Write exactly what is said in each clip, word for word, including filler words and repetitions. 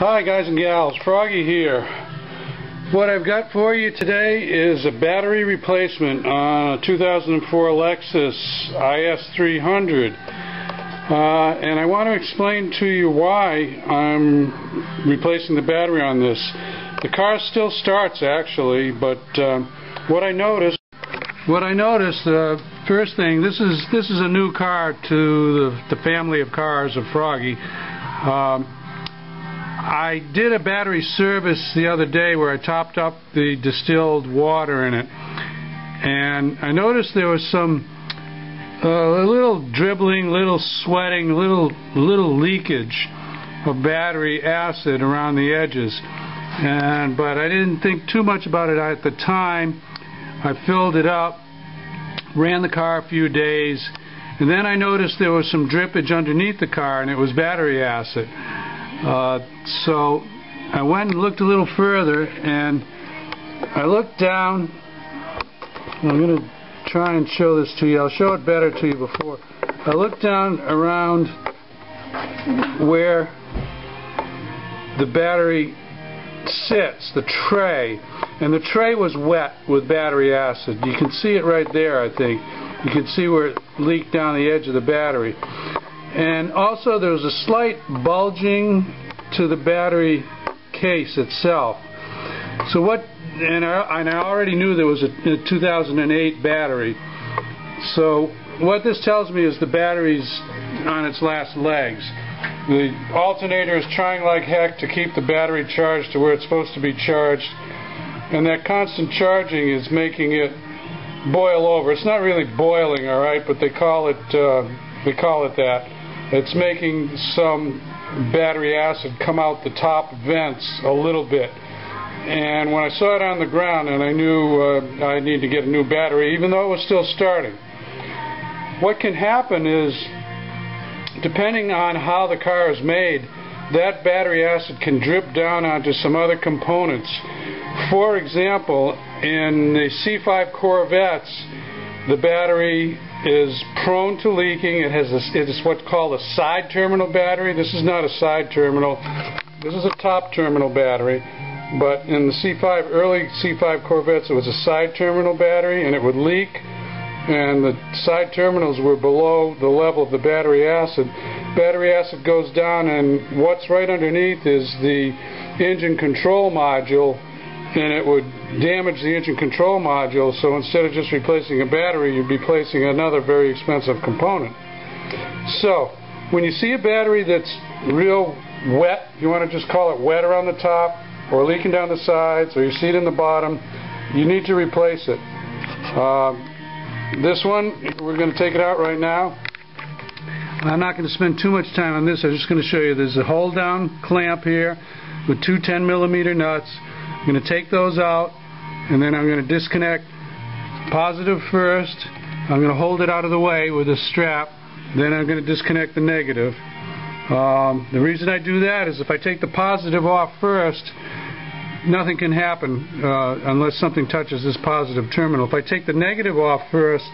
Hi guys and gals, Froggy here. What I've got for you today is a battery replacement on a two thousand four Lexus I S three hundred. Uh, and I want to explain to you why I'm replacing the battery on this. The car still starts actually, but um, what I noticed, what I noticed, the uh, first thing, this is this is a new car to the, the family of cars of Froggy. Um, I did a battery service the other day where I topped up the distilled water in it, and I noticed there was some uh, little dribbling, little sweating, little little leakage of battery acid around the edges, and but I didn't think too much about it at the time. I filled it up, ran the car a few days, and then I noticed there was some drippage underneath the car, and it was battery acid. Uh, so I went and looked a little further, and I looked down. I'm going to try and show this to you. I'll show it better to you before. I looked down around where the battery sits, the tray, and the tray was wet with battery acid. You can see it right there, I think. You can see where it leaked down the edge of the battery. And also there was a slight bulging to the battery case itself. So what, and I, and I already knew there was a, a two thousand eight battery. So what this tells me is the battery's on its last legs. The alternator is trying like heck to keep the battery charged to where it's supposed to be charged. And that constant charging is making it boil over. It's not really boiling, all right, but they call it, uh, we call it that. It's making some battery acid come out the top vents a little bit. And when I saw it on the ground, and I knew uh, I need to get a new battery, even though it was still starting. What can happen is, depending on how the car is made, that battery acid can drip down onto some other components. For example, in the C five Corvettes, the battery is prone to leaking. It has a, it is what's called a side terminal battery. This is not a side terminal. This is a top terminal battery. But in the C five, early C five Corvettes, it was a side terminal battery, and it would leak. And the side terminals were below the level of the battery acid. Battery acid goes down, and what's right underneath is the engine control module. And it would damage the engine control module, so instead of just replacing a battery, you'd be replacing another very expensive component. So, when you see a battery that's real wet, you want to just call it wet around the top, or leaking down the sides, or you see it in the bottom, you need to replace it. Um, this one, we're going to take it out right now. I'm not going to spend too much time on this. I'm just going to show you there's a hold down clamp here with two ten millimeter nuts. I'm going to take those out, and then I'm going to disconnect positive first. I'm going to hold it out of the way with a strap. Then I'm going to disconnect the negative. Um, the reason I do that is if I take the positive off first, nothing can happen uh, unless something touches this positive terminal. If I take the negative off first,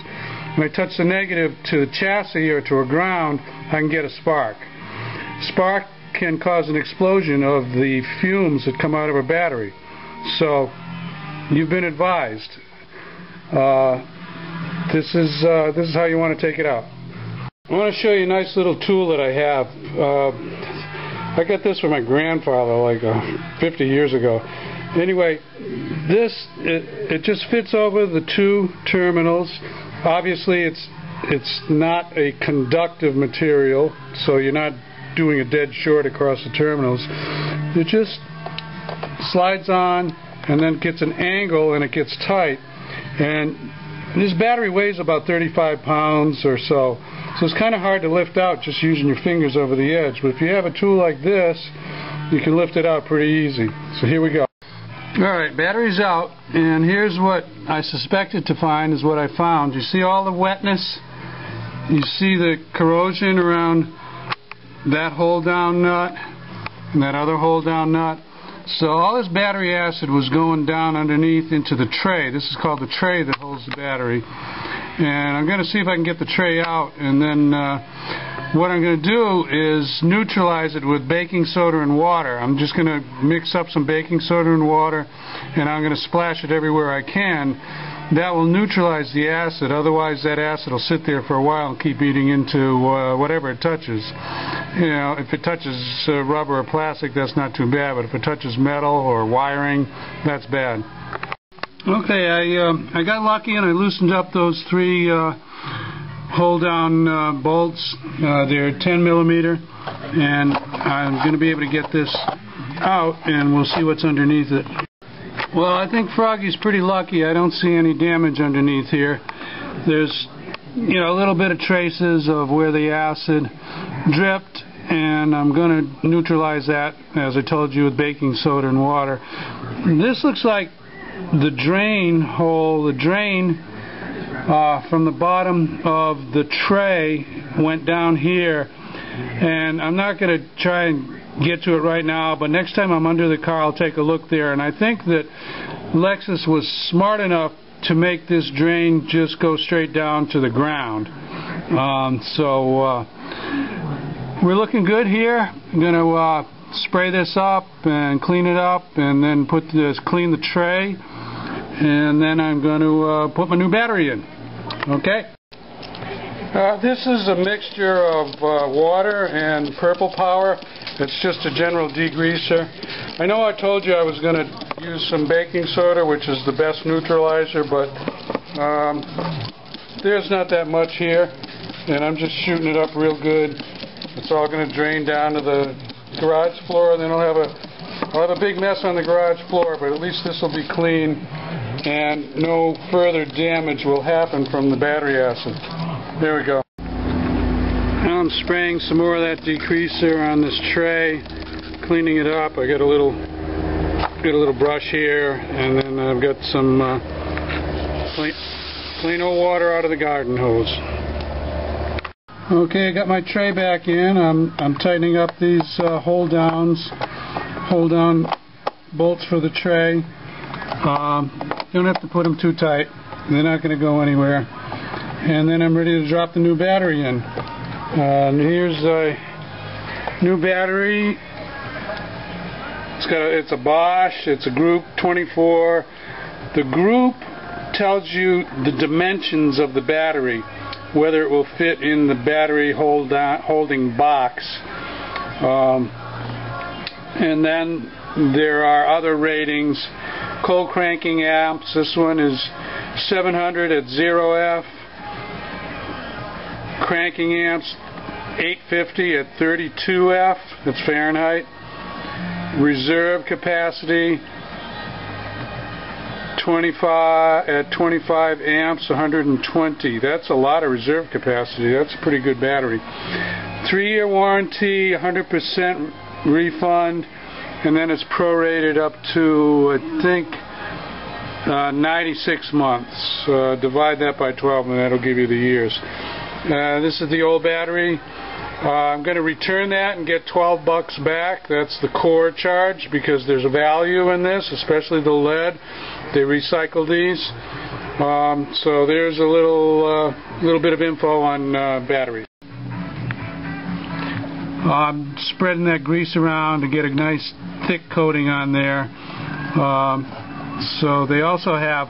when I touch the negative to the chassis or to a ground, I can get a spark. Spark can cause an explosion of the fumes that come out of a battery. So, you've been advised. Uh, this is uh, this is how you want to take it out. I want to show you a nice little tool that I have. Uh, I got this from my grandfather like uh, fifty years ago. Anyway, this it, it just fits over the two terminals. Obviously, it's it's not a conductive material, so you're not doing a dead short across the terminals. It just slides on and then gets an angle and it gets tight, and this battery weighs about thirty-five pounds or so, so it's kind of hard to lift out just using your fingers over the edge, but if you have a tool like this you can lift it out pretty easy. So here we go. Alright, battery's out, and here's what I suspected to find is what I found. You see all the wetness, you see the corrosion around that hold down nut and that other hold down nut. So all this battery acid was going down underneath into the tray. This is called the tray that holds the battery. And I'm going to see if I can get the tray out, and then uh, What I'm going to do is neutralize it with baking soda and water. I'm just going to mix up some baking soda and water, and I'm going to splash it everywhere I can. That will neutralize the acid. Otherwise, that acid will sit there for a while and keep eating into uh, whatever it touches. You know, if it touches uh, rubber or plastic, that's not too bad. But if it touches metal or wiring, that's bad. Okay, I, um, I got lucky and I loosened up those three uh, hold-down uh, bolts. Uh, they're ten millimeter, and I'm going to be able to get this out, and we'll see what's underneath it. Well, I think Froggy's pretty lucky. I don't see any damage underneath here. There's, you know, a little bit of traces of where the acid dripped, and I'm going to neutralize that, as I told you, with baking soda and water. This looks like the drain hole, the drain uh, from the bottom of the tray went down here, and I'm not going to try and get to it right now, but next time I'm under the car I'll take a look there. And I think that Lexus was smart enough to make this drain just go straight down to the ground. Um, so uh, we're looking good here. I'm going to uh, spray this up and clean it up, and then put this clean the tray, and then I'm going to uh, put my new battery in. Okay, uh, this is a mixture of uh, water and Purple Power. It's just a general degreaser. I know I told you I was going to use some baking soda, which is the best neutralizer, but um, there's not that much here, and I'm just shooting it up real good. It's all going to drain down to the garage floor, and then I'll have a I'll have a big mess on the garage floor, but at least this will be clean and no further damage will happen from the battery acid. There we go. Now I'm spraying some more of that degreaser on this tray, cleaning it up. I got a little got a little brush here, and then I've got some uh, plain, plain old water out of the garden hose. Okay, I got my tray back in. I'm, I'm tightening up these uh, hold downs, hold down bolts for the tray. Um, don't have to put them too tight. They're not going to go anywhere. And then I'm ready to drop the new battery in. Uh, here's a new battery. It's got a, it's a Bosch. It's a Group twenty-four. The group tells you the dimensions of the battery, whether it will fit in the battery hold down, holding box. Um, and then there are other ratings. Cold cranking amps. This one is seven hundred at zero F. Cranking amps eight fifty at thirty-two F. That's Fahrenheit. Reserve capacity twenty-five at twenty-five amps, one hundred twenty. That's a lot of reserve capacity. That's a pretty good battery. Three-year warranty, one hundred percent refund, and then it's prorated up to, I think, uh, ninety-six months. Uh, divide that by twelve, and that'll give you the years. Uh, this is the old battery. Uh, I'm going to return that and get twelve bucks back. That's the core charge, because there's a value in this, especially the lead. They recycle these. Um, so there's a little uh, little bit of info on uh, batteries. I'm spreading that grease around to get a nice thick coating on there. Um, so they also have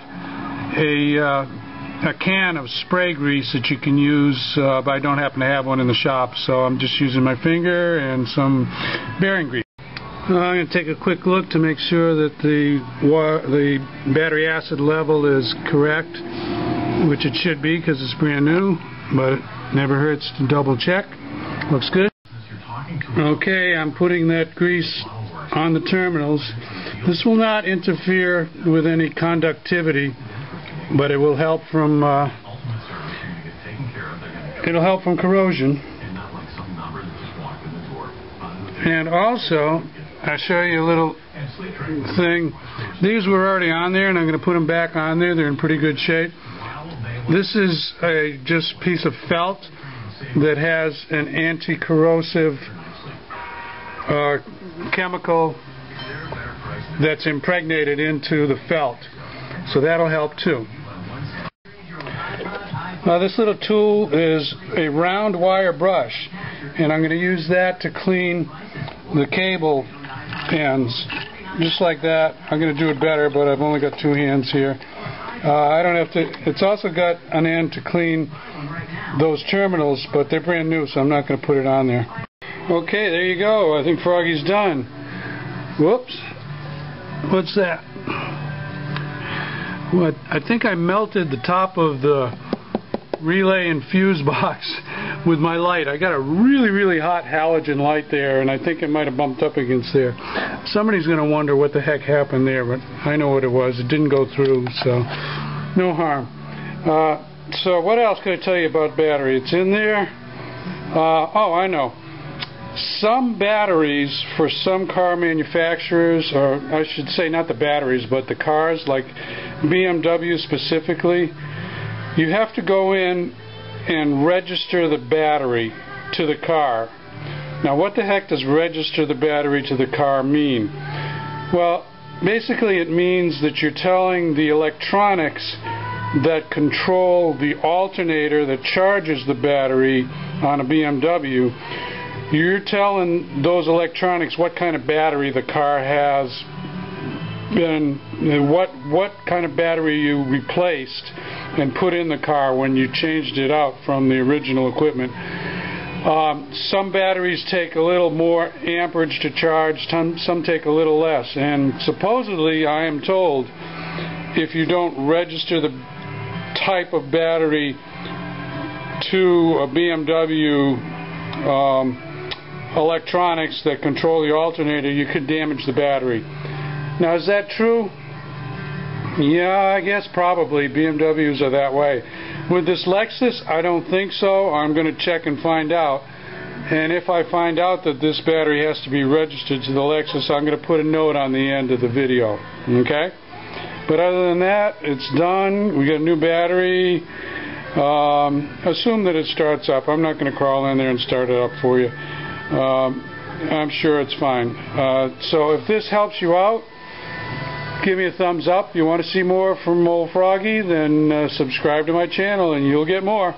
a uh, a can of spray grease that you can use, uh, but I don't happen to have one in the shop, so I'm just using my finger and some bearing grease. Now I'm going to take a quick look to make sure that the wa the battery acid level is correct, which it should be because it's brand new, but it never hurts to double check. Looks good. Okay, I'm putting that grease on the terminals. This will not interfere with any conductivity, but it will help from uh, it'll help from corrosion. And also, I'll show you a little thing. These were already on there, and I'm going to put them back on there. They're in pretty good shape. This is a just piece of felt that has an anti-corrosive uh, chemical that's impregnated into the felt. So that'll help too. Now this little tool is a round wire brush. and I'm going to use that to clean the cable pins, just like that. I'm going to do it better, but I've only got two hands here. Uh, I don't have to. It's also got an end to clean those terminals, but they're brand new, so I'm not going to put it on there. Okay, there you go. I think Froggy's done. Whoops. What's that? What? I think I melted the top of the relay and fuse box with my light. I got a really, really hot halogen light there, and I think it might have bumped up against there. Somebody's going to wonder what the heck happened there, but I know what it was. It didn't go through, so no harm. Uh, so what else can I tell you about battery? It's in there. Uh, oh, I know. Some batteries for some car manufacturers, or I should say not the batteries, but the cars, like B M W specifically, you have to go in and register the battery to the car. Now, what the heck does register the battery to the car mean? Well, basically it means that you're telling the electronics that control the alternator that charges the battery on a B M W, you're telling those electronics what kind of battery the car has and what what kind of battery you replaced and put in the car when you changed it out from the original equipment. Um, some batteries take a little more amperage to charge, some take a little less, and supposedly I am told if you don't register the type of battery to a B M W um, electronics that control the alternator, you could damage the battery. Now, is that true? Yeah, I guess probably. B M Ws are that way. With this Lexus, I don't think so. I'm going to check and find out. And if I find out that this battery has to be registered to the Lexus, I'm going to put a note on the end of the video. Okay? But other than that, it's done. We got a new battery. Um, assume that it starts up. I'm not going to crawl in there and start it up for you. Um, I'm sure it's fine. Uh, so if this helps you out, give me a thumbs up. If you want to see more from old Froggy, then uh, subscribe to my channel and you'll get more.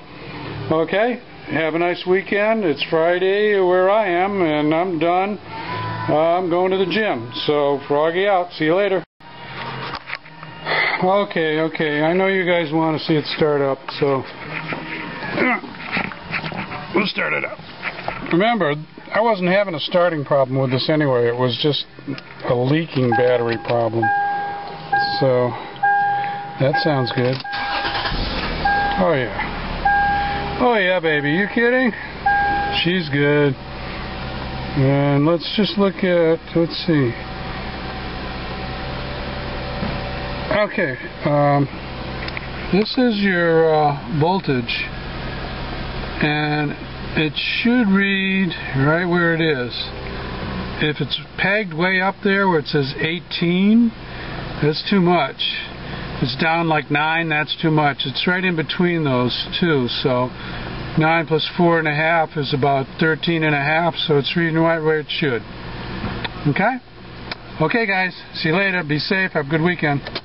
Okay? Have a nice weekend. It's Friday where I am, and I'm done. Uh, I'm going to the gym. So, Froggy out. See you later. Okay, okay. I know you guys want to see it start up, so we'll start it up. Remember, I wasn't having a starting problem with this anyway. It was just a leaking battery problem. So, that sounds good. Oh, yeah. Oh, yeah, baby. You kidding? She's good. And let's just look at, let's see. Okay. Um, this is your uh, voltage. And it should read right where it is. If it's pegged way up there where it says eighteen, that's too much. If it's down like nine, that's too much. It's right in between those two, so nine plus four and a half is about thirteen and a half, so it's reading right where it should. Okay? Okay, guys. See you later. Be safe. Have a good weekend.